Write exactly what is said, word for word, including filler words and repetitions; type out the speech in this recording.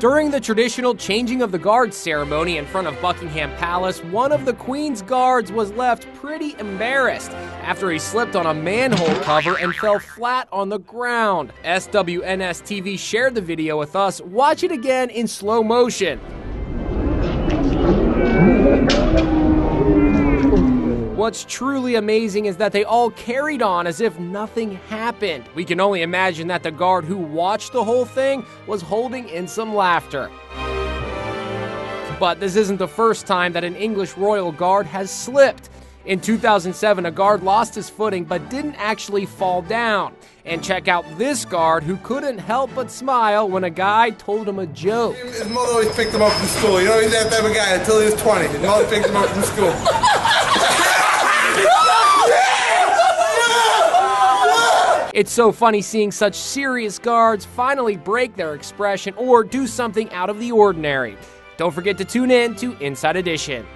During the traditional changing of the guards ceremony in front of Buckingham Palace, one of the Queen's guards was left pretty embarrassed after he slipped on a manhole cover and fell flat on the ground. S W N S T V shared the video with us. Watch it again in slow motion. What's truly amazing is that they all carried on as if nothing happened. We can only imagine that the guard who watched the whole thing was holding in some laughter. But this isn't the first time that an English royal guard has slipped. In two thousand seven, a guard lost his footing but didn't actually fall down. And check out this guard who couldn't help but smile when a guy told him a joke. His mother always picked him up from school. You know, he's that type of guy until he was twenty. His mother picked him up from school. It's so funny seeing such serious guards finally break their expression or do something out of the ordinary. Don't forget to tune in to Inside Edition.